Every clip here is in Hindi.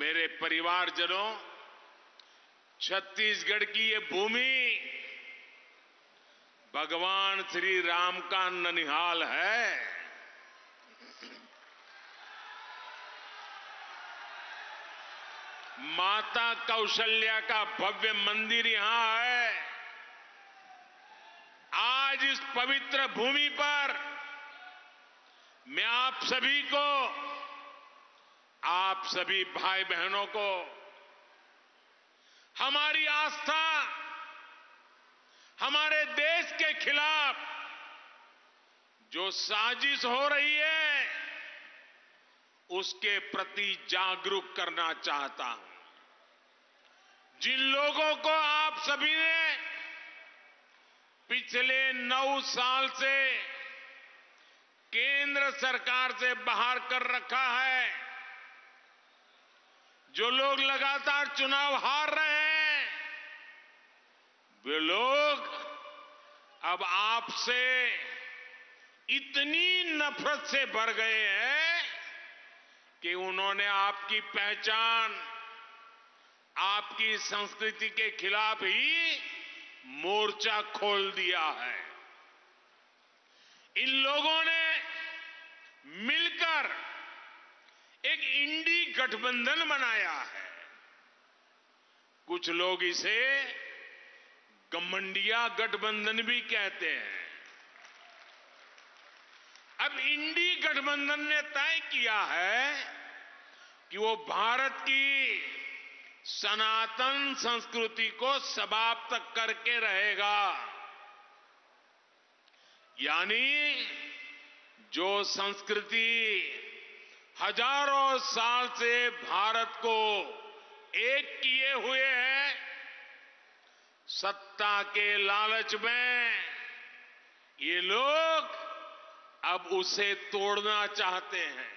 मेरे परिवारजनों, छत्तीसगढ़ की ये भूमि भगवान श्री राम का ननिहाल है। माता कौशल्या का भव्य मंदिर यहां है। आज इस पवित्र भूमि पर मैं आप सभी भाई बहनों को हमारी आस्था, हमारे देश के खिलाफ जो साजिश हो रही है उसके प्रति जागरूक करना चाहता हूं। जिन लोगों को आप सभी ने पिछले 9 साल से केंद्र सरकार से बाहर कर रखा है, जो लोग लगातार चुनाव हार रहे हैं, वे लोग अब आपसे इतनी नफरत से भर गए हैं कि उन्होंने आपकी पहचान, आपकी संस्कृति के खिलाफ ही मोर्चा खोल दिया है। इन लोगों ने मिलकर एक इंडी गठबंधन बनाया है। कुछ लोग इसे गमंडिया गठबंधन भी कहते हैं। अब इंडी गठबंधन ने तय किया है कि वो भारत की सनातन संस्कृति को समाप्त करके रहेगा, यानी जो संस्कृति हजारों साल से भारत को एक किए हुए है, सत्ता के लालच में ये लोग अब उसे तोड़ना चाहते हैं।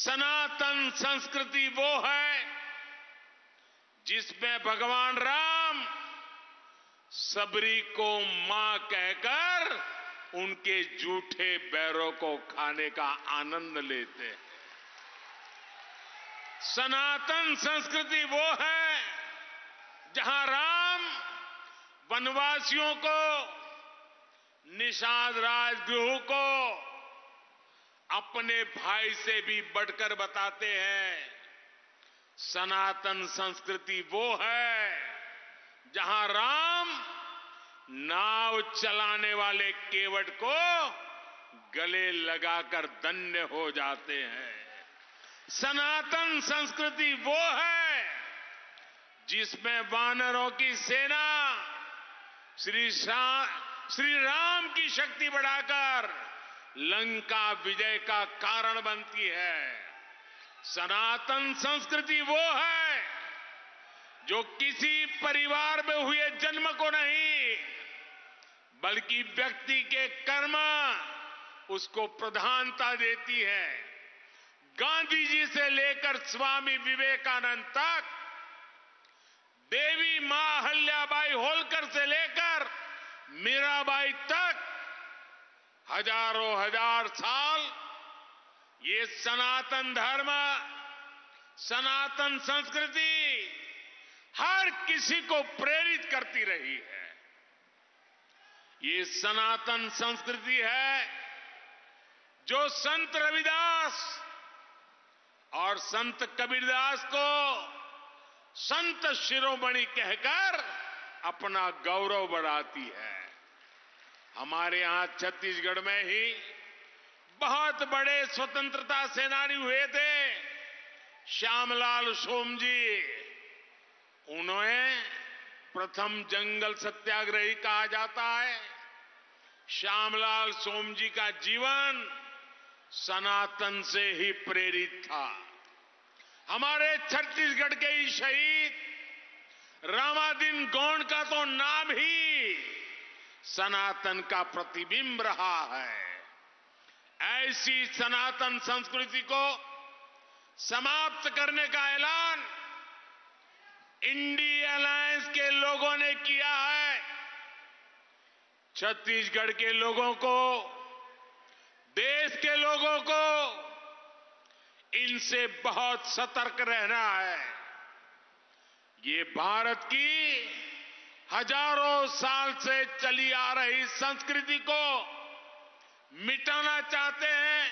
सनातन संस्कृति वो है जिसमें भगवान राम सबरी को मां कहकर उनके जूठे बैरों को खाने का आनंद लेते हैं। सनातन संस्कृति वो है जहां राम वनवासियों को, निषाद राजगुरु को अपने भाई से भी बढ़कर बताते हैं। सनातन संस्कृति वो है जहां राम नाव चलाने वाले केवट को गले लगाकर धन्य हो जाते हैं। सनातन संस्कृति वो है जिसमें वानरों की सेना श्री राम की शक्ति बढ़ाकर लंका विजय का कारण बनती है। सनातन संस्कृति वो है जो किसी परिवार में हुए जन्म को नहीं बल्कि व्यक्ति के कर्म उसको प्रधानता देती है। गांधी जी से लेकर स्वामी विवेकानंद तक, देवी मां अहल्याबाई होलकर से लेकर मीराबाई तक हजारों हजार साल ये सनातन धर्म, सनातन संस्कृति हर किसी को प्रेरित करती रही है। ये सनातन संस्कृति है जो संत रविदास और संत कबीरदास को संत शिरोमणि कहकर अपना गौरव बढ़ाती है। हमारे यहां छत्तीसगढ़ में ही बहुत बड़े स्वतंत्रता सेनानी हुए थे, श्यामलाल सोमजी। उन्हें प्रथम जंगल सत्याग्रही कहा जाता है। श्यामलाल सोमजी का जीवन सनातन से ही प्रेरित था। हमारे छत्तीसगढ़ के ही शहीद रामादिन गोंड का तो नाम ही सनातन का प्रतिबिंब रहा है। ऐसी सनातन संस्कृति को समाप्त करने का ऐलान इंडी अलायंस के लोगों ने किया है। छत्तीसगढ़ के लोगों को, देश के लोगों को इनसे बहुत सतर्क रहना है। ये भारत की हजारों साल से चली आ रही संस्कृति को मिटाना चाहते हैं,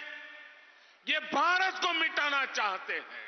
ये भारत को मिटाना चाहते हैं।